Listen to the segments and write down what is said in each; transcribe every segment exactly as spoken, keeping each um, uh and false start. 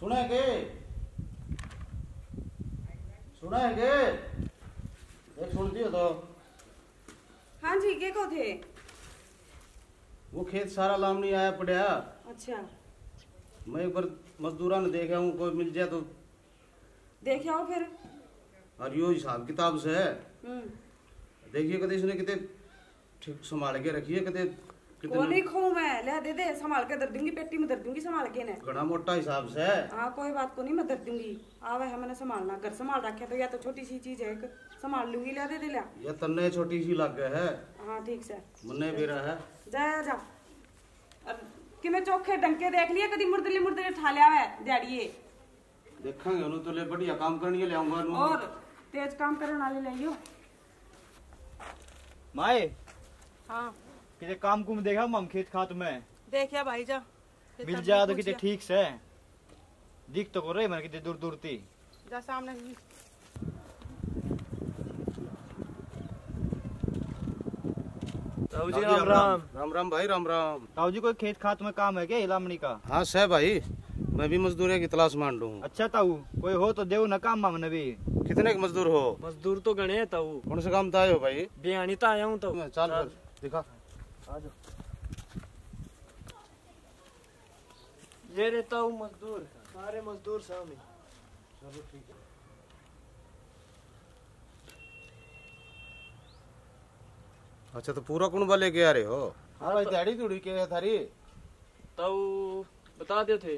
सुने के सुने के देख सुनती हो तो। हाँ जी के को थे वो खेत सारा लाम नहीं आया पड़ा। अच्छा मैं एक बार मजदूरा ने देखा हूँ, कोई मिल जाए तो देखा हो फिर। और यो हिसाब किताब से देखिए कदे इसने कितने ठीक संभाल के रखिए कदे कोनी खो मैं ले दे दे संभाल के दर दूंगी, पेटी में दर दूंगी संभाल के ने घड़ा मोटा हिसाब से। हाँ कोई बात को नहीं मैं दर दूंगी, आवे है मैंने संभालना घर संभाल रखे तो या तो छोटी सी चीज है संभाल लूंगी ले दे दे ले या तन्ने छोटी सी लग गए है। हाँ ठीक से मन्ने बेरा है जाया जा अब कि मैं चौखे डंके देख लिए कदी मुर्दली मुर्दली ठा ले आवे जाड़िए देखेंगे उन्होंने तो ले बढ़िया काम करनी ले आऊंगा और तेज काम करने वाले लाइयो माए। हाँ किसे काम कुम देखा मम खेत खात में देखिया भाई जा मिल जा तो किसे ठीक से दिख तो कर रही मैंने किसे दूर दूर थी जा सामने जी। ताऊ जी राम राम राम राम भाई राम राम। ताऊ जी कोई खेत खात में काम है क्या इलामणी का? हाँ सह भाई मैं भी मजदूर की तलाश मान लू। अच्छा ताऊ कोई हो तो देव न काम मामने भी। कितने मजदूर हो? मजदूर तो गणे है ताऊ। कौन से काम आए हो भाई? बिहानी तो आया हूँ तो चल दिखा आजो। ये रे ताऊ मजदूर सारे मजदूर सामने। चलो ठीक है। अच्छा तो पूरा कुंबा लेके आ रहे हो? हाँ भाई दाढ़ी तुड़ी के थारी ताऊ बता दे थे।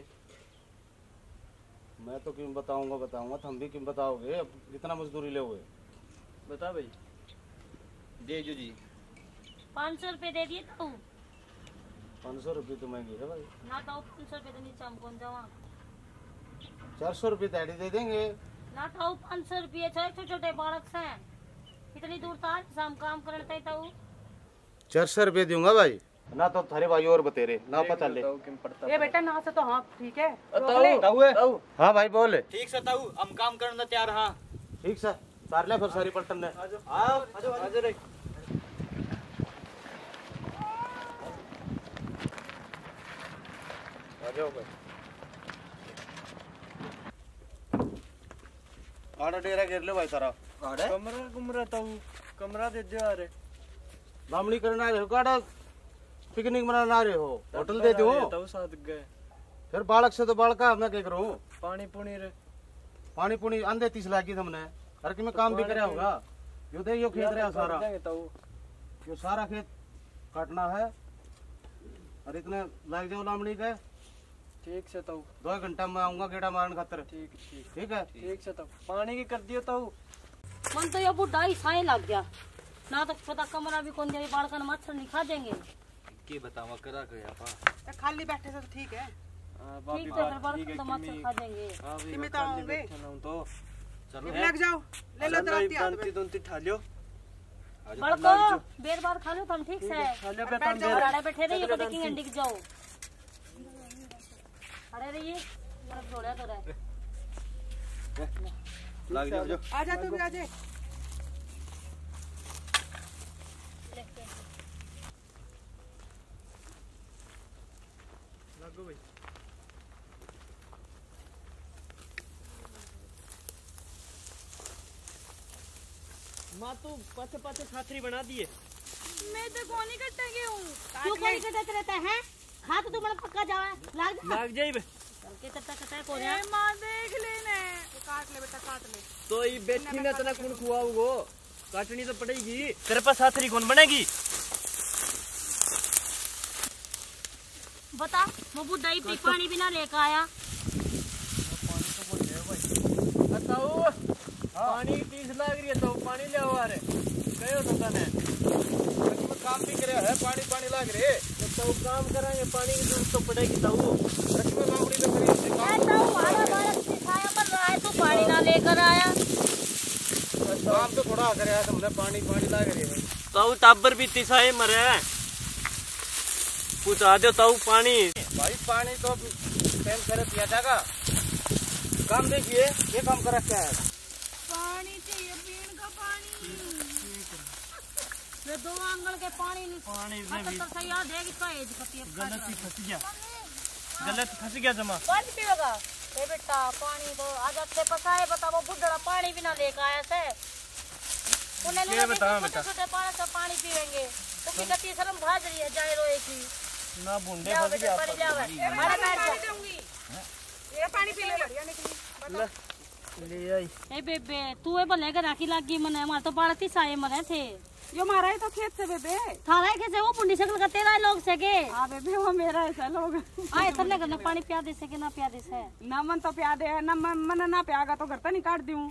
मैं तो किम बताऊंगा बताऊंगा तुम भी किम बताओगे। अब कितना मजदूरी ले हुए बता भाई। दे जो जी पाँच सौ रुपये दे दिए तो। पाँच सौ रुपये तो महंगी है भाई। ना तो पाँच सौ रुपये तो नहीं चाम कौन जावा। चार सौ रुपये दाढ़ी दे देंगे। ना तो पाँच सौ रुपये छोटे छोटे बालक से इतनी दूर तार शाम काम करते तो चार सौ रुपये दूंगा भाई। ना तो थारे भाई और बतेरे ना पता ले ये बेटा ना से तो। हाँ ठीक है ताऊ। हाँ भाई बोले ठीक से ताऊ हम काम करने तैयार। हाँ ठीक से तार ले फिर सारी पलटन ने आजो आजो आजो रे। आजो भाई आड़ा डेरा घेर ले भाई सारा आड़ा कमरा कमरा ताऊ कमरा दे दे आ रे बामणी करना है गाड़ा पिकनिक मनाना रहे हो होटल दे दो तो साथ गए फिर बालक से तो बालका हमने क्या करूं पानी पुनी रे पानी पुनी अंधे तीस लागी हमने हर कि में काम भी करया होगा यो दे यो खेत रे सारा यो सारा खेत काटना है और इतने लाग जाओ लामणी के। ठीक से ताऊ दो घंटा में आऊंगा गेड़ा मारन खातिर। ठीक ठीक है ठीक से ताऊ पानी की कर दियो ताऊ। मन तो ये बुढ़ा ही साए लग गया ना तो पता कमरा भी कौन दे बालकन मच्छर नहीं खा देंगे के बतावा करा गया पा खाली बैठे से ठीक है। हां बाप ठीक है तमाम से खा देंगे किमी तो आऊंगे तो चलो लग जाओ ले लो दराती हाथ में दोनती ठा लियो बड़को बेर बार खा लो तुम ठीक से खा लो बेटा राडा बैठे रहिए कभी की अंडी के जाओ खड़े रहिए मेरा थोड़ा तो रहे लग जाओ आ जा तू भी आ जा गो भाई। माँ तो पाचे पाचे छात्री बना दिए। मैं तो कोनी कट्टा गया हूँ। क्यों कोनी कट्टा रहता है? खाते तो बड़ा पक्का जावा लाग जा। लाग जाइए बे। के तत्ता कट्टा कोनी। ये माँ देख लेने। काट ले बेटा काट ले। तो ये बेटी ने तो ना कौन खुआऊँगो? काटनी तो पड़ेगी। तेरे पास छात्री कौन बनेगी? बता मबू दही पी पानी बिना लेकर आया पानी तो बोल दे भाई। बताओ पानी तीस लाग रही है तो पानी ले आओ अरे कहो तो तने बाकी में काम भी करे है पानी पानी लाग रहे तो तो काम करेंगे पानी की जरूरत तो पड़ेगी तो बाकी में मामड़ी तो करी से काम तो हमारा बारह सिखाया पर रहा है तो पानी ना लेकर आया काम तो थोड़ा करे है हमने पानी पानी लाग रही है तो टाबर भी तिसाए मरे कुछ आ जाओ पानी भाई पानी तो टाइम करे दिया जाएगा काम देखिए ये काम कर रखा है पानी चाहिए पीने का पानी ये दो आंगल के पानी नहीं पानी नहीं तो सही आ देगी तो ये गलती फंस गया गलत फंस गया जमा पानी पीएगा ए बेटा पानी दो आज अच्छे पसाए बता वो बुढ़ड़ा पानी बिना लेकर आया से उन्हें ले बेटा छोटे पानी से पानी पीएंगे तो की गति शर्म भाज रही है जाए रोए की ना बुंडे फंस गया पर जावे मारे मार दूंगी ये पानी पी ले बढ़िया निकली ले आई ए बेबे तू ए भले के राखी लाग गई मने मार तो पाड़ती साए मरे थे जो मारा है तो खेत से बेबे थारा है कैसे वो पुंडी शक्ल का तेरा लोग से के हां बेबे वो मेरा ऐसा लोग आ इतने करना पानी पिया दे से के ना पिया दे से ना मन तो पिया दे ना मन ना पियागा तो करता नहीं काट दूं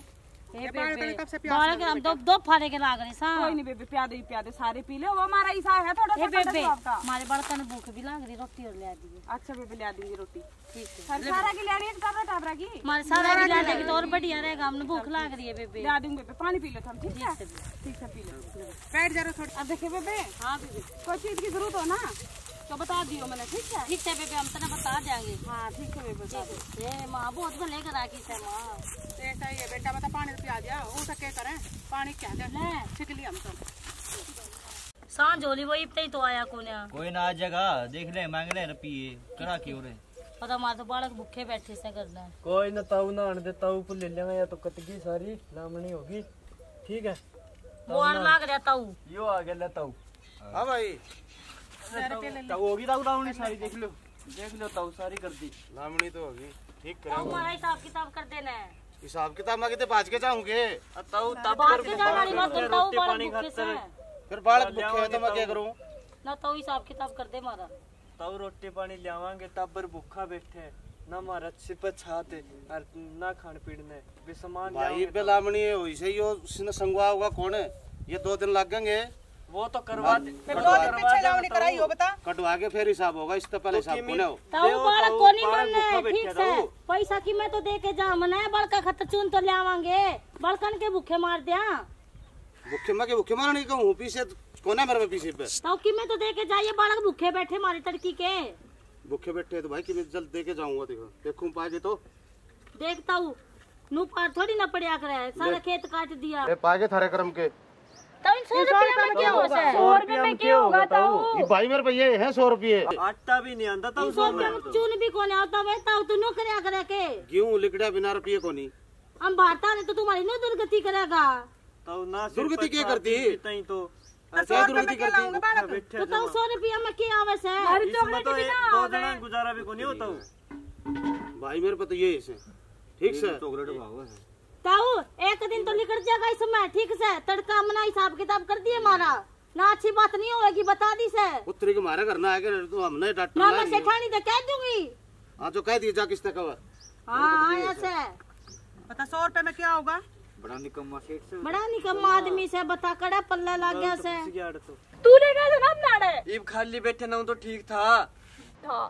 ए बेबे बारह ग्राम दो दो फारे के लाग रही सा कोई नहीं बेबे पिया दे पिया दे सारे पी ले वो हमारा हिस्सा है थोड़ा सा बेबे हमारे बर्तन भूख भी लाग रही रोटी और ले आ दी अच्छा बेबे ले आ दूंगी रोटी ठीक है सारा की लेनी कर रहा टाबरा की हमारे सारा की ले जाएगी तो और बढ़िया रहेगा हमने भूख लाग रही है बेबे ले आ दूंगी बेबे पानी पी लो तुम ठीक है ठीक है पी लो बैठ जा रो थोड़ा अब देखे बेबे हां बेबे कोई चीज की जरूरत हो ना तो बता दियो मैंने ठीक है ठीक है बेबे हम तना बता देंगे हां ठीक है बेबे बता दे ए मां बहुत को लेकर आ की से मां ऐसा ही है बेटा बता पानी पिया दिया हो सके करें पानी क्या दे ले छिकली हम तो सांझ होली वही पे तो आया कोने कोई ना आ जाएगा देख ले मांग ले रुपये करा की हो रे पता मां तो बालक भूखे बैठे से करना कोई ना ताऊ ना आने दे ताऊ को ले लेंगे या तो कटगी सारी लामनी होगी ठीक है वो आन लाग रहता हूं यो आ गया लेता हूं हां भाई ताऊ होगी ताऊ लामनी सारी देख लो देख लो ताऊ सारी कर दी लामनी तो होगी ठीक करो ताऊ हमारा हिसाब किताब कर देना है हिसाब किताब मांगे तो बाज के जाऊंगे ताऊ तब कर रोटी पानी खातर फिर बालक भूखे है तो मैं क्या करूं ना ताऊ हिसाब किताब कर दे मारा ताऊ रोटी पानी लावांगे तब पर भूखा बैठे ना मारा सिर्फ छाते और ना खान पीने भी सामान भाई पे लामनी है वैसे ही उसने संगवा होगा कौन है ये दो दिन लगेंगे वो तो करवा दे दो दिन पीछे लामनी कराई हो बता कटवा के फिर हिसाब होगा इससे पहले हिसाब कोने हो ताऊ बालक को नहीं मानना है ठीक से पैसा की मैं तो दे के जा मना है बड़का खत चुन तो लावांगे बड़कन के भूखे मार दिया भूखे मार के भूखे मार नहीं कहूं पीछे कोने मेरे पीछे पे ताऊ की मैं तो दे के जाइए बालक भूखे बैठे मारे तड़की के भूखे बैठे तो भाई कि मैं जल्द दे के जाऊंगा देखो देखूं पाजे तो देखता हूं नू पार थोड़ी ना पड़या करे सारा खेत काट दिया ए पाजे थारे कर्म के तो इन सौ रुपए में क्या होगा सौ रुपए में क्या होगा ताऊ ये भाई मेरे पे ये है सौ रुपए आटा भी नहीं आंदा ताऊ सौ रुपए में चून भी कोने आता वे ताऊ तू नो करया करे के गेहूं लिकड़ा बिना रुपए कोनी हम भारता ने तो तुम्हारी नो दुर्गति करेगा ताऊ ना दुर्गति क्या करती तई तो अच्छा दुर्गति करती तो ताऊ सौ रुपए में क्या आवे से मारी चॉकलेट भी ना दो जना गुजारा भी कोनी होता हूं भाई मेरे पे तो ये है ठीक से चॉकलेट भाव है ताऊ एक दिन तो निकल जाएगा इसमें ठीक से तड़का मना हिसाब किताब कर दिए मारा ना अच्छी बात नहीं होएगी बता दी से उतरी के मारा करना है कि तो हमने डांट ना मैं सेठानी तो कह दूंगी हां तो कह दी जा किसने कवर हां ऐसे बता सौ रुपए में क्या होगा बड़ा निकम्मा सेठ से बड़ा निकम्मा आदमी से बता कड़ा पल्ला लाग गया से तूने कहा था ना नाड़े इब खाली बैठे ना तो ठीक था हां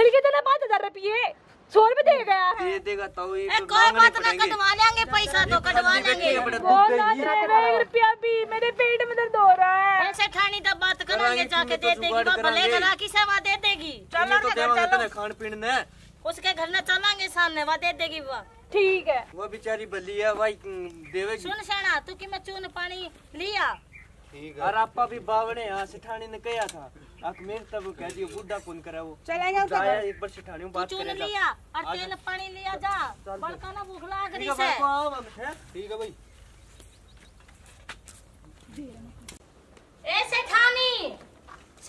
मिल के देना पाँच हज़ार रुपए सौ रुपए दे गया है ये देगा ताऊ ये कोई बात ना कटवा लेंगे पैसा तो कटवा लेंगे एक रुपया भी मेरे पेट में दर्द हो रहा है ऐसे ठाणी तब बात करेंगे जाके दे देगी बाबा ले करा की सेवा दे देगी चलो ना चलो खान पीन ने उसके घर ना चलेंगे सामने वा दे देगी वा ठीक है वो बेचारी बलिया भाई देवे सुन सेना तू की मैं चून पानी लिया ठीक है और आपा भी बावड़े हां सेठानी ने कहा था अकमेर तब कह दियो बुड्ढा कौन करे वो चलेंगे उधर एक बार सेठानी में बात करेगा लिया और तेल पानी लिया जा बड़का ना भूख लाग रही से ठीक है भाई ए सेठानी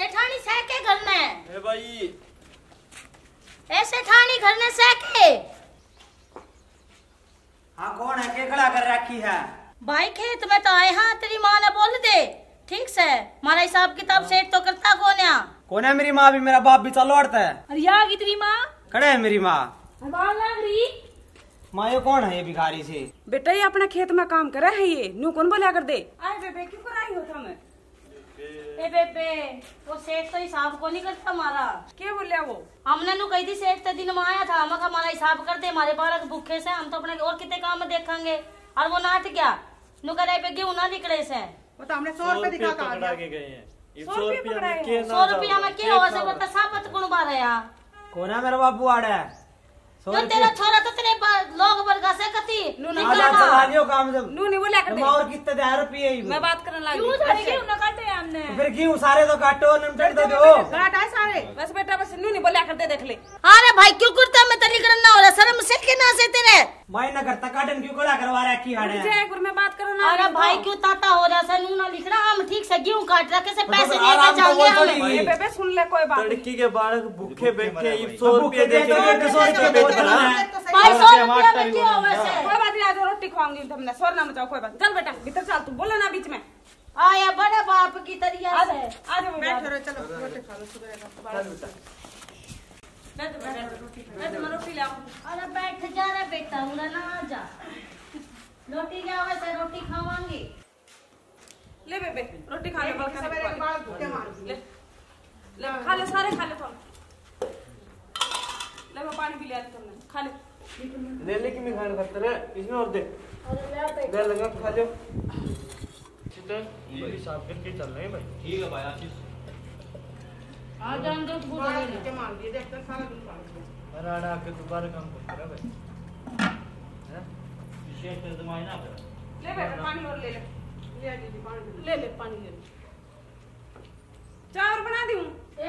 सेठानी से के घर में ए भाई ए सेठानी घर में से के हां कौन है के खड़ा कर रखी है भाई खेत में तो आए हां तेरी मां ने बोल दे ठीक से मारा हिसाब किताब सेट तो करता कोन्या कोन्या मेरी माँ भी मेरा बाप भी चलो अड़ता है अरे आ गई तेरी माँ खड़े है मेरी माँ माँ ये कौन है ये भिखारी से बेटा ये अपने खेत में काम करे है ये नू कौन बोला कर दे अरे बेबे क्यों कराई होता मैं ए बेबे वो सेठ तो हिसाब को नहीं करता मारा क्या बोलिया वो हमने नू कही थी सेठ तो दिन में आया था हम हमारा हिसाब कर दे हमारे बालक भूखे से हम तो अपने और कितने काम में देखेंगे और वो नाट गया नू करे पे गेहूं ना निकले से बता हमने सौ रुपए दिखा का आ गए हैं ये सौ रुपए में क्या हो से बता साबत गुण बार है कोना मेरा बाबू आड़ा है तो तेरा छोरा तो तेरे लोग वर्गा से कति निकल आ गयो काम जब नू नहीं बोला कर दे और कितने दे रुपए ही मैं बात करने लगी क्यों धड़के उन काटे हमने। तो फिर क्यों सारे तो काटो नमटक दे दो। काटा सारे। बस बेटा बस नू नहीं बोला करते देख ले। अरे भाई क्यों करता मैं तली करन ना हो रहा शर्म से के ना से तेरे। मैं ना करता काटन क्यों कोड़ा करवा रहा की हाड़े। जय गुरु में बात करो ना। अरे भाई क्यों ताता हो रहा सा नू ना लिख रहा हम ठीक से क्यों काट रहा कैसे पैसे लेके जाओगे हम। ये बेबे सुन ले कोई बात। लड़की के बालक भूखे बैठे सौ रुपए देके एक सौ रुपए बेचना है। पाँच सौ रुपए में क्यों वैसे। कोई बात नहीं आज रोटी खवाऊंगी तुमने शोर ना मचाओ कोई बात। चल बेटा भीतर चल तू बोलो ना बीच में। आया बड़ा बाप की तरिया से आज बैठो रे चलो रोटी खा लो सुबह का बड़ा बेटा बैठ बैठ रोटी बैठ मैं रोटी लाऊं। अरे बैठ जा रे बेटा उड़ा ना आ जा रोटी क्या होवे से रोटी खावांगी। ले बेबे रोटी खा ले बल करे बाल धोते मार ले ले खा ले सारे खा ले तुम ले मैं पानी भी ले आती तुमने खा ले ले ले कि मैं खाना खाता रे इसमें और दे। अरे ले लगा खा लो ये साफ करके चल रहे हैं भाई। ठीक है भाई आशीष आ जान दो पूरा नीचे मार दिए देखते सारा दिन पार अरे आके दोबारा काम कर रहा भाई हैं विशेष तो दवाई ना कर ले बेटा पानी और ले ले ले दीदी पानी ले ले पानी ले चाय और बना दूं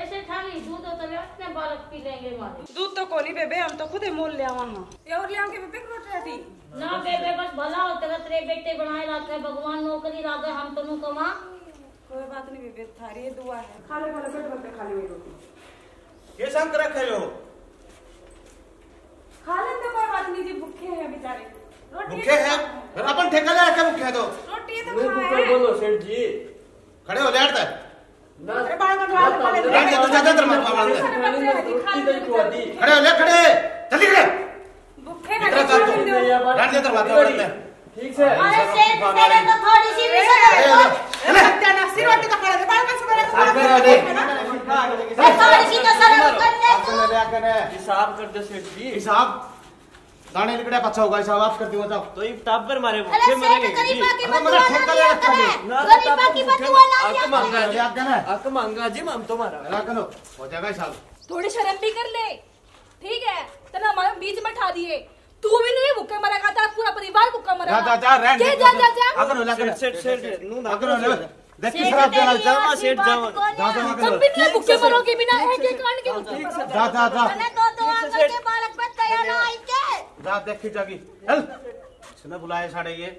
ऐसे खाली दूध तो ले अपने बालक पी लेंगे मारे दूध तो कोनी बेबे हम तो खुद ही मोल ले आवा हां ये और ले आके बेबे रोट रहती ना बेबे बस भला होते तेरे बेटे बनाए रखे भगवान नौकरी लागे हम तनु कमा कोई बात नहीं बेबे थारी दुआ है खा ले खा ले पेट भर के खा ले मेरी रोटी ये सब रखे हो खा ले तो कोई बात नहीं जी भूखे हैं बेचारे रोटी भूखे हैं अपन ठेका ले रखे भूखे तो रोटी तो खाए है बोलो सेठ जी खड़े हो लेट तक ना अरे बाल कटवा ले बैठ जा ज्यादा धर्म खा ले खड़े हो ले खड़े जल्दी खड़े भूखे ना रात देर बात करते हैं ठीक से। अरे सेठ तेरे तो थोड़ी सी भी शर्म लगता ना सिर वाटी का पड़ा है बाल कैसे मेरे को थोड़ी सी तो शर्म करने को ले करने हिसाब कर दे सेठ जी हिसाब दाने लिकड़ा अच्छा होगा हिसाब आप कर दियो जाओ तो ये ताप पर मारे भूखे मरेंगे जी हमारा ठेका ले रखा है गरीबा की बदुआ ना आके मांगा जी आप कहना हक मांगा जी हम तुम्हारा ना करो हो जाएगा हिसाब थोड़ी शर्म भी कर ले ठीक है तना हमारे बीच में ठा दिए तू भी नहीं भूखे मरेगा था पूरा परिवार भूखा मरेगा जा जा जा के जा जा जा अगर होला कर सेठ सेठ नू ना अगर होला देख किस तरफ जाना जावा सेठ जावा दादा मगर बिना भूखे मरोगे बिना एक एक कान के भूखे जा जा जा मैंने तो तो आकर के बालक पर तैयार ना आई के जा देखी जागी चल सुना बुलाए साडे ये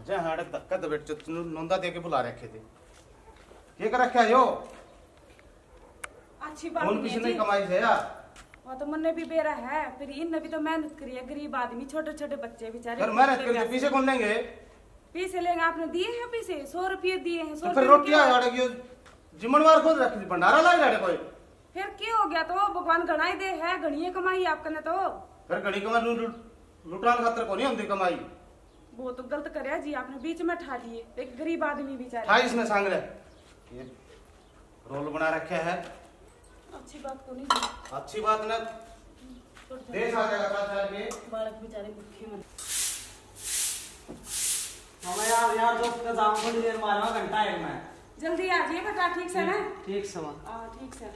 आ जा हाडे धक्का तो बैठ चुत नोंदा दे के बुला रखे थे के कर रखा है यो अच्छी बात नहीं किसी ने कमाई है यार वो तो मन ने भी बेरा है फिर इन ने भी तो मेहनत करी है गरीब आदमी छोटे छोटे बच्चे बेचारे कर मेहनत करके पैसे कौन लेंगे पैसे लेंगे आपने दिए हैं पैसे सौ रुपए दिए हैं सौ रुपए फिर रोटियां आड़गी जिम्मेदार खुद रख भंडारा लाग रहे कोई फिर की हो गया तो भगवान गणाई दे है गणिए कमाई आपका ने तो फिर गणी कमा लुटान खातर कोनी हम दे कमाई वो तो गलत करया जी आपने बीच में ठा दिए एक गरीब आदमी बेचारा था इसने सांग ले ये रोल बना रखे है अच्छी बात को नहीं अच्छी बात ना देश आ जाएगा बाजार में बालक बेचारे भूखे मर हम यार यार दोस्त का जाम थोड़ी देर मारवा घंटा है मैं जल्दी आ जाइए बेटा ठीक से ना ठीक समा हां ठीक से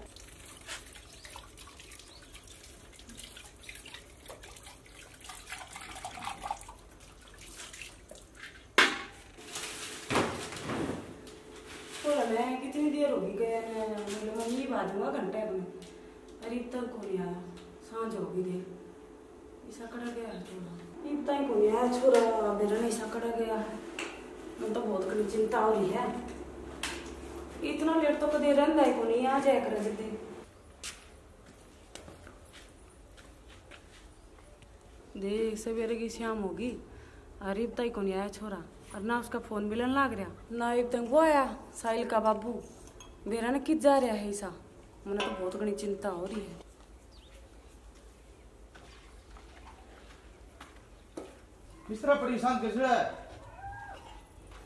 बोला मैं कितनी देर हो गई गया मैं ये बाजूंगा घंटे में अरे तक को नहीं आया सांझ हो गई देर ऐसा कड़ा गया थोड़ा इतना ही को नहीं आया छोरा मेरा नहीं ऐसा कड़ा गया मैं तो बहुत कड़ी चिंता हो रही है इतना लेट तो कदे रहता ही को नहीं आ जाया कर जल्दी देख सवेरे की शाम होगी अरे इतना ही को नहीं आया छोरा और ना उसका फोन मिलन लाग रहा ना एक दिन वो आया साहिल का बाबू बेरा ना कित जा रहा है ऐसा मुझे तो बहुत घनी चिंता हो रही है किस तरह परेशान किस तरह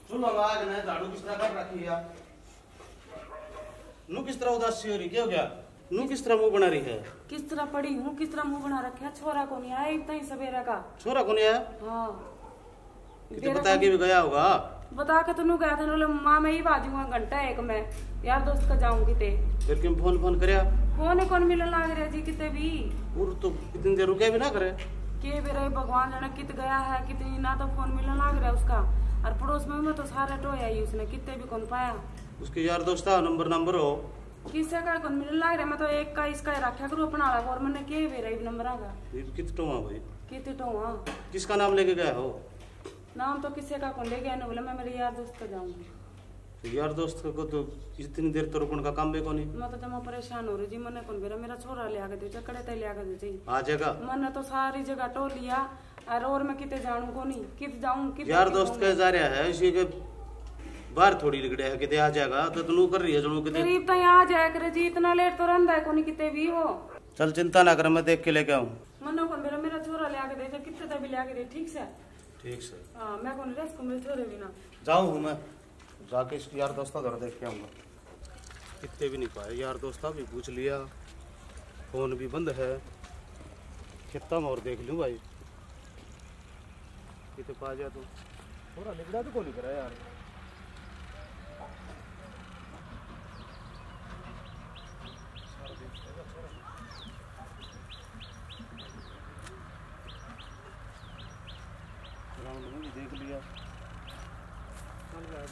चलो आज ने झाड़ू किस तरह कर रखी है नू किस तरह उदासी हो रही क्या हो गया नू किस तरह मुंह बना रही है किस तरह पड़ी हूँ किस तरह मुंह बना रखा है छोरा को नहीं आया इतना ही सवेरा का छोरा को नहीं आया हाँ तो बता के भी गया होगा बता के तनु गया था बोले मां मैं ही बाजूंगा घंटा एक मैं यार दोस्त का जाऊंगी ते फिर क्यों फोन फोन करया फोन कौन मिलन लाग रहा जी किते भी और तो कितनी देर रुके भी ना करे के बेरे भगवान जाने कित गया है कितनी ना तो फोन मिलन लाग रहा उसका और पड़ोस में तो सारा ढोया ही उसने कितने भी कौन पाया उसके यार दोस्त नंबर नंबर हो किसे का कौन मिल लाग रहा मैं तो एक का इसका रखा करूं अपना वाला और मैंने के मेरा एक नंबर आगा कित टोवा भाई कित टोवा किसका नाम लेके गया हो नाम तो किसे का कौन ले गया ने बोला मैं मेरे यार दोस्त का जाऊंगी तो यार दोस्त को तो इतनी देर तो रुकन का काम बे कोनी मैं तो जमा परेशान हो रही जी मैंने कौन मेरा मेरा छोरा ले आ गए चकड़े ते ले आ गए जी आ जगह मैंने तो सारी जगह टो लिया और और मैं किते जानू को नहीं कित जाऊं कित यार दोस्त के जा रहा है इसी के बाहर थोड़ी लगड़े है किते आ जाएगा तो तनु कर रही है जणो किते करीब तई आ जाए करे जी इतना लेट तो रंदा है कोनी किते भी हो चल चिंता ना कर मैं देख के लेके आऊं मनो को मेरा मेरा छोरा ले आके दे किते तभी ले आके दे ठीक से ठीक से हां मैं कोन रेस को मिल छोरे बिना जाऊं मैं जाके इसके यार दोस्ता घर देख के आऊंगा कितने भी नहीं पाए यार दोस्ता भी पूछ लिया फोन भी बंद है कितना और देख लूं भाई कितने पा जा तू थोड़ा लिखड़ा तो को नहीं करा यार राउंड में भी देख लिया चल गया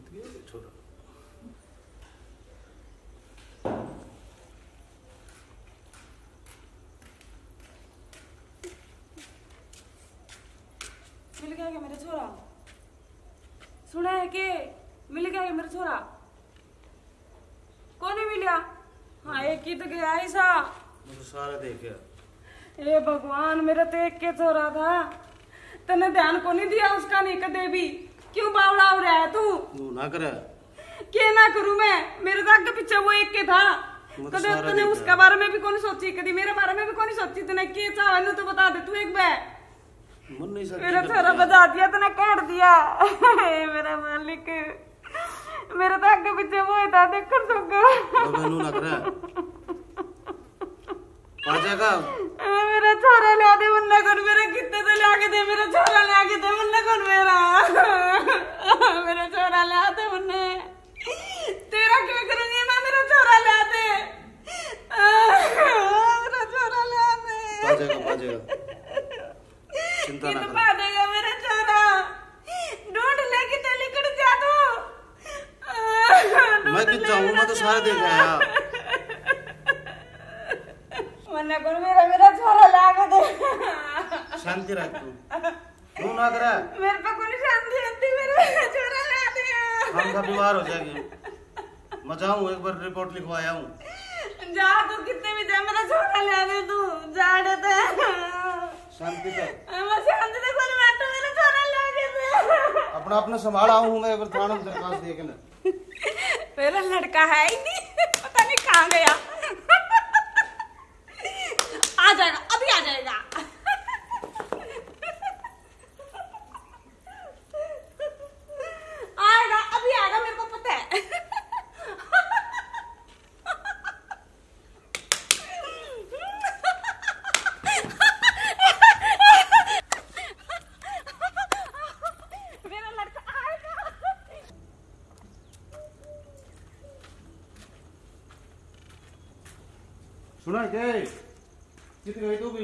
मिल गया क्या मेरा छोरा सुना है कि मिल गया क्या मेरा छोरा कौन मिला हाँ एक ही तो गया ऐसा तो सारा देख गया ए भगवान मेरा तो एक के छोरा था तने ध्यान को नहीं दिया उसका नहीं कदे भी क्यों बावड़ा हो रहा है तू तू ना कर क्या ना करूं मैं मेरे दाग के पीछे वो एक के था कदे तने उसका बारे में भी कौन सोची कदी मेरे बारे में भी कौन सोची तने के चाहे न तो बता दे तू एक बे मन नहीं सकता मेरा थोड़ा बजा दिया तने काट दिया मेरा मालिक मेरा दाग के पीछे वो था देख कर सकता बबनू लग रहा पाजा का मेरा छोरा ले आदे मुन्ना कौन मेरा कितने तो ले आके दे मेरा छोरा ले आके दे मुन्ना कौन मेरा मेरा छोरा ले आते मुन्ने तेरा क्यों करूंगी मैं मेरा छोरा ले आते मेरा छोरा ले आते पाजा का पाजा चिंता ना कर देगा मेरा छोरा ढूंढ ले कितने लिकड़ जा तू मैं कित जाऊं मैं तो सारे देख आया मन्ना कौन मेरा मेरा छोरा ला के दे शांति रख तू तू ना कर मेरे पे कोई शांति आती मेरा छोरा ला दे हम सब बीमार हो जाएंगे मैं जाऊं एक बार रिपोर्ट लिखवाया हूं जा तू कितने भी जा मेरा छोरा ला दे तू जा दे शांति से मैं शांति से बोल मैं तो मेरा छोरा ला दे अपना अपना संभाल आऊं मैं एक बार थाने में दरखास्त दे के ना मेरा लड़का है ही नहीं पता नहीं कहां गया आ जाएगा अभी आ जाएगा आएगा अभी आएगा मेरे को पता है मेरा लड़का आएगा सुना क्या कितने तो भी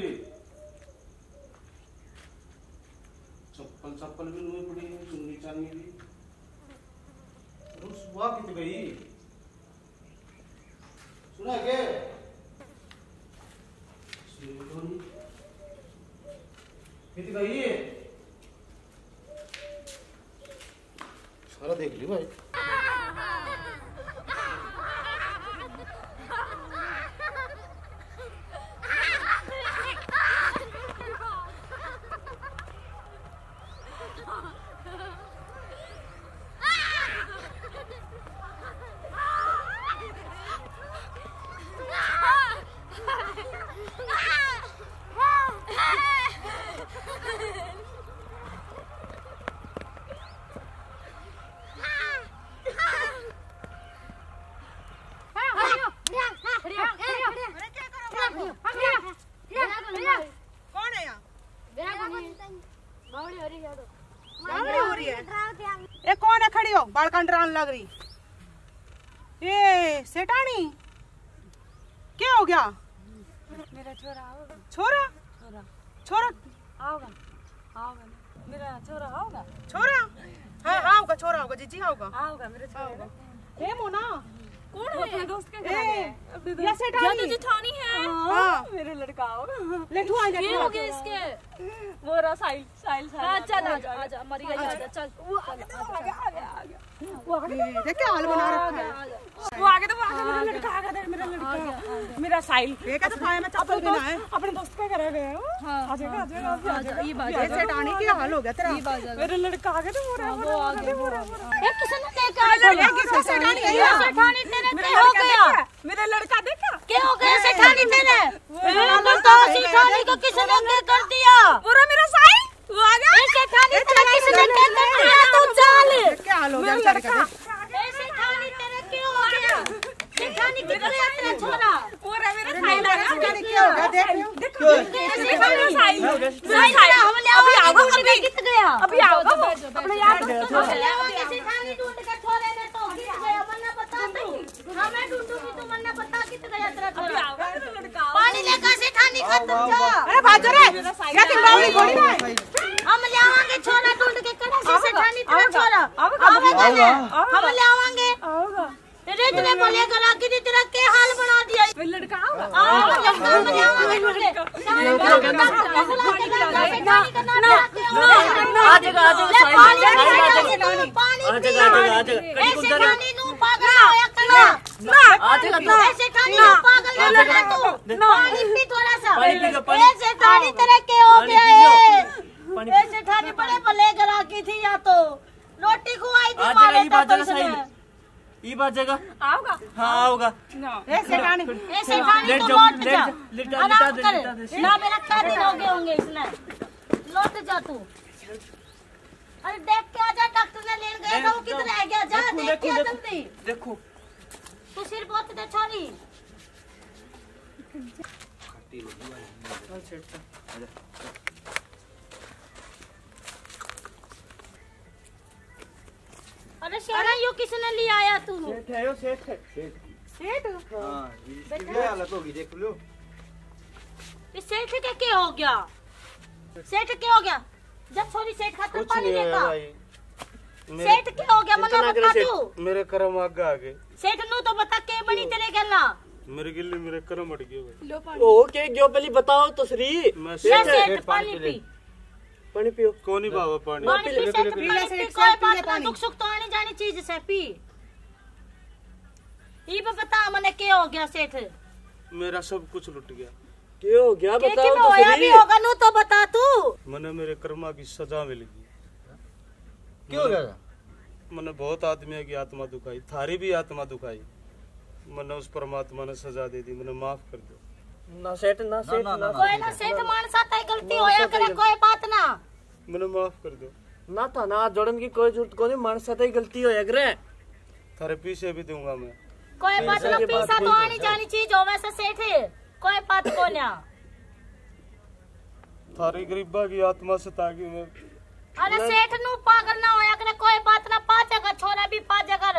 चप्पल चप्पल भी नुए पड़ी है चुन्नी चानी भी रुस हुआ कितने गई सुना क्या कितने गई सारा देख ली भाई कालकांटरान लग रही। ए सेठानी क्या हो गया? मेरा छोरा आओगा। छोरा? छोरा। छोरा आओगा। आओगा। मेरा छोरा आओगा। छोरा? हाँ आओगा, छोरा आओगा, जीजी आओगा। आओगा मेरा छोरा। हे मोना कौन है? अपने दोस्त के घर है। या सेठानी? या जेठानी है। हां मेरा लड़का आओगा। लेठू आ जा। ये हो गया इसके। वो रहा साहिल, साहिल साहिल। हां चल आ जा, आ जा मरिया आ जा चल। वो आ गया, आ गया, आ गया। वो आगे तो देख क्या हाल बना रखा है। वो आगे तो आगे मेरा लड़का आ गया, मेरा लड़का मेरा साहिल। ये कैसे खाए मैं चप्पल बिना है। अपने दोस्त के घर आ गया वो। हां आ जाएगा, आ जाएगा, आ जाएगा। ये बात है सेठानी क्या हाल हो गया तेरा? मेरा लड़का आ गया तो वो रहा वो आ गया। ये किसी ने देख आया ये किसी सेठानी है। सेठानी तेरे से हो गया। मेरा लड़का देखा क्या हो गया सेठानी तेरे? मेरा लड़का सेठानी को किसी ने क्या कर दिया? पूरा मेरा साहिल वो आ गया। सेठानी तेरे किसी ने क्या कर दिया? तू जाल क्या हाल हो गया लड़का? सेठानी तेरे क्यों हो गया? सेठानी कितने तेरा छोरा पूरा मेरा साहिल आ गया। क्या हो गया देख देखो मेरा साहिल साहिल हमले अभी आओ अभी कित गया? अभी आओ अपने यार दोस्तों को सेठानी ढूंढ के छोरे ने तो कित गया वरना बता तू। हां मैं ढूंढूंगी तू वरना बता कित गया तेरा छोरा। अभी आओ लड़का पानी लेकर सेठानी का तुम जा। अरे भाजो रे क्या तुम बावली घोड़ी ना है? हम ले आवांगे छोरा ढूंढ के कड़ा से सेठानी तेरा छोरा आवेगा। हम ले आवांगे आवेगा। तेरे इतने बोले करा कि तेरा क्या हाल बना दिया। लड़का आओ लड़का हम ले आवांगे ढूंढ के। आ जाएगा आ जाएगा पानी पिया। सेठानी नू पागल होया करना ना आ जाएगा। सेठानी नू पागल होया करना तू पानी पी थोड़ा सा। सेठानी तेरे के हो गया है। सेठानी बड़े भले घर की थी या तो रोटी खुआई थी मारे तो इसने ये बात जगह आओगा। हाँ आओगा ऐसे सेठानी ऐसे सेठानी तो लौट जा। आराम कर ना मेरा क्या दिन हो गए होंगे इसने। लौट जा तू। अरे देख के आजा डॉक्टर ने ले गए ना वो किधर रह गया। जा देख के जल्दी देखो तू सिर बहुत दे छोरी। खट्टी लगी वाली चल सेठ आजा। अरे शेरा यो किसने ले आया तू? सेठ है यो सेठ सेठ सेठ। हां ये हालत होगी देख लो। ये सेठ के क्या हो गया? सेठ क्या हो गया? जब सॉरी सेठ खातर पानी लेगा। सेठ क्या हो गया मना बता तू। मेरे कर्म आग आ गए। सेठ नु तो बता के बनी तेरे गल्ला। मेरे गिल्ली मेरे कर्म अट गए भाई। लो पानी। ओ के गयो पहले बताओ तो सही। सेठ पानी पी पानी पियो। कोनी बाबा पानी पानी पी ले पी ले सेठ कोई बात ना। दुख सुख तो आने जाने चीज से पी। ई बता मने के हो गया सेठ? मेरा सब कुछ लूट गया। के हो गया बताओ तो सही। के होया भी होगा नु तो बता तू। मने मेरे कर्मा की सजा मिल गई। क्यों हो गया? मने बहुत आदमी की आत्मा दुखाई थारी भी आत्मा दुखाई। मने उस परमात्मा ने सजा दे दी। मने माफ कर दो ना सेठ ना सेठ ना कोई ना सेठ मानसा तय गलती होया करे कोई बात ना। मने माफ कर दो ना था ना जोड़न की कोई जरूरत कोनी। मानसा तय गलती होया करे थारे पीछे भी दूंगा मैं। कोई बात ना पैसा तो आनी जानी चीज हो वैसे सेठ कोई बात कोन्या। थारी गरीबा की आत्मा से तागी मैं। अरे सेठ नु पागल ना होया करे कोई बात ना। पा जगह छोरा भी पा जगह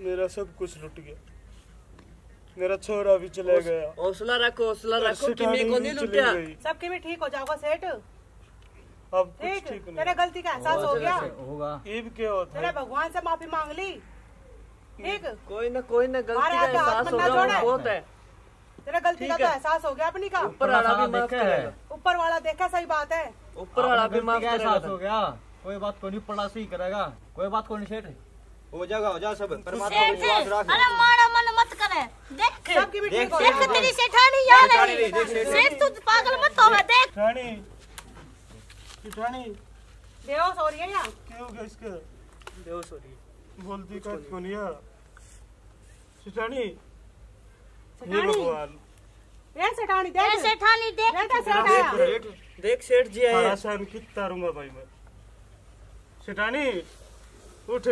मेरा सब कुछ लूट गया। मेरा छोरा भी चले गया। हौसला रखो हौसला रखो कि मैं को नहीं लूटा। सब के भी ठीक हो जाओगा सेठ। अब ठीक ठीक तेरे गलती का एहसास हो गया होगा। ईब के होता है तेरे भगवान से माफी मांग ली। ठीक कोई ना कोई ना गलती का एहसास होगा बहुत है। तेरे गलती का तो एहसास हो गया अपनी का। ऊपर वाला भी माफ करेगा। ऊपर वाला देखा सही बात है। ऊपर वाला भी माफ करेगा। एहसास हो गया कोई बात को नहीं पड़ा सही करेगा कोई बात को नहीं सेठ हो जाएगा हो जा सब परमात्मा को याद रख। अरे मारा मन मत करे देख सबकी भी ठीक हो। देख तेरी सेठानी याद है सेठ तू पागल मत हो। देख सेठानी सेठानी बेहोश हो रही है या क्यों गया इसके? बेहोश हो रही है बोलती का कौन यार? सेठानी हे भगवान ये सेठानी देख सेठानी देख बेटा सेठ देख सेठ जी आए आसान कितना रूमा भाई मैं। सेठानी उठ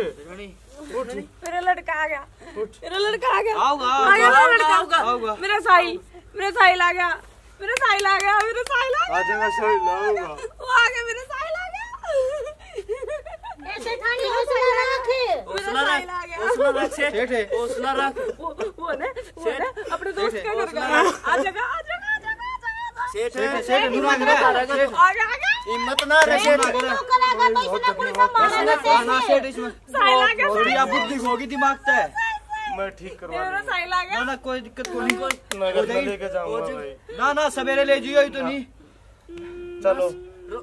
उठ मेरा लड़का आ गया। मेरा लड़का आ गया आओगा आओगा आओगा मेरा साहिल मेरा साहिल आ गया। मेरा साहिल आ गया मेरा साहिल आ गया आ जाएगा साहिल आओगा। वो आ गया मेरा साहिल आ गया। ऐसे अपने दोस्त क्या कर रहा है? आ जाएगा आ जाएगा सेठ है सेठ हिम्मत ना रखे हिम्मत ना रखे ना सेठ इसमें बढ़िया बुद्धि होगी दिमाग पे मैं ठीक करवा ना ना कोई दिक्कत नहीं कोई लेके जाऊंगा भाई ना ना सवेरे ले जियो तो नहीं चलो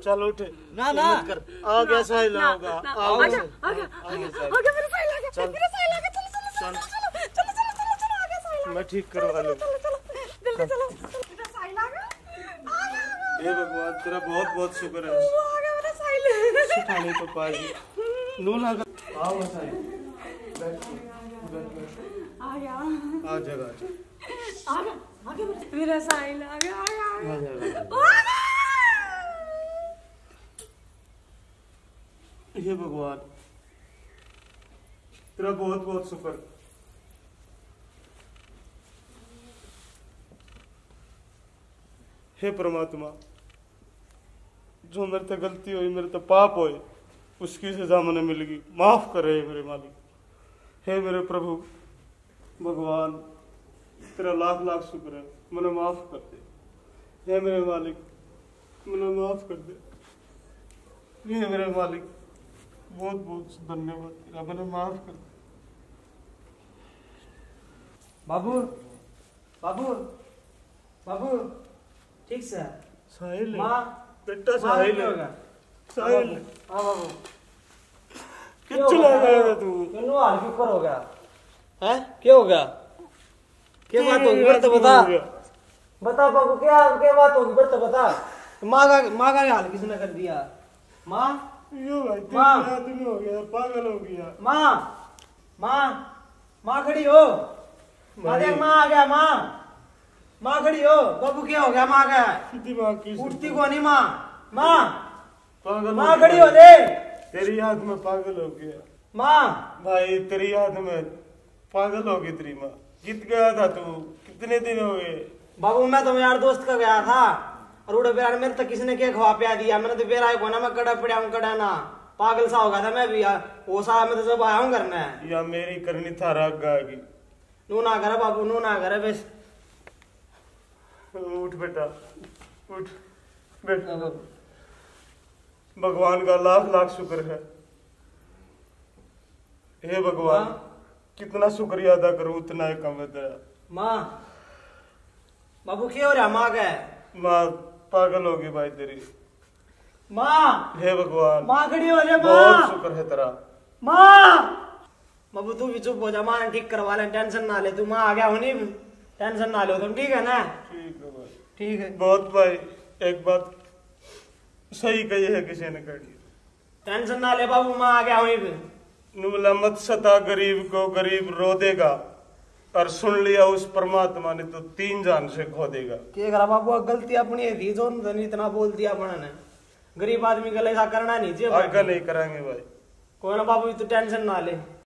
चलो उठे ना ना आ गया साहिल आ गया आ गया आ गया आ गया मेरा साहिल आ गया मेरा साहिल आ गया चलो चलो चलो चलो चलो चलो आ गया साहिल मैं ठीक करवा लूं चलो चलो जल्दी चलो मेरा साहिल आ गया ये भगवान तेरा बहुत बहुत शुक्र है आ गया मेरा साहिल सुठाने पापा जी लो ना आओ साहिल आ गया आ जगह आ गया आ गया मेरा साहिल आ गया आ गया हे भगवान तेरा बहुत बहुत शुक्र हे परमात्मा जो मेरे से गलती हुई मेरे से पाप हुए उसकी सजा मैंने मिलेगी माफ करे मेरे मालिक हे मेरे प्रभु भगवान तेरा लाख लाख शुक्र है मैंने माफ कर दे हे मेरे मालिक मैंने माफ कर दे हे मेरे मालिक बहुत बहुत धन्यवाद तेरा मैंने माफ कर दे बाबू बाबू बाबू ठीक सर साहिल बेटा साहिल साहिल हाँ बाबू क्यों चला गया तू क्यों हाल क्यों कर हो गया हैं क्या हो गया क्या बात होगी पर तो बता बता बाबू क्या क्या बात होगी पर तो बता माँ का माँ का हाल किसने कर दिया माँ यो भाई तुम हो गया पागल हो गया माँ माँ माँ खड़ी हो अरे माँ आ गया माँ माँ खड़ी हो बाबू क्या हो गया माँ का उठती को नहीं माँ माँ माँ खड़ी हो दे तेरी याद में पागल हो गया माँ भाई तेरी याद में पागल हो गई तेरी माँ कित गया था तू कितने दिन हो गए बाबू मैं तो यार दोस्त का गया था और उड़े बेरा मेरे तक किसने क्या खवा पिया दिया मैंने तो बेरा को ना मैं कड़ा पड़ा हूँ कड़ा ना पागल सा हो गया था मैं भी वो सा मैं तो सब आया हूँ करना या मेरी करनी था राग गागी नू ना करे बाबू नू ना करे बस उठ बेटा उठ बेटा भगवान का लाख लाख शुक्र है हे भगवान कितना शुक्रिया अदा करूं उतना ही कम है तेरा माँ बाबू क्या हो रहा माँ का माँ पागल होगी भाई तेरी माँ हे भगवान माँ खड़ी हो जाए बहुत शुक्र है तेरा माँ बाबू तू भी चुप हो जा माँ ठीक करवा ले टेंशन ना ले तू माँ आ गया होनी टेंशन ना लो तुम ठीक है ना ठीक है भाई ठीक है बहुत भाई एक बात सही कही है किसी ने कही टेंशन ना ले बाबू माँ आ गया वहीं पे नूला मत सता गरीब को गरीब रो देगा और सुन लिया उस परमात्मा ने तो तीन जान से खो देगा क्या करा बाबू गलती अपनी थी जो इतना बोल दिया अपने गरीब आदमी का ऐसा करना नहीं चाहिए नहीं कराएंगे भाई कोई ना बाबू तो टेंशन ना ले।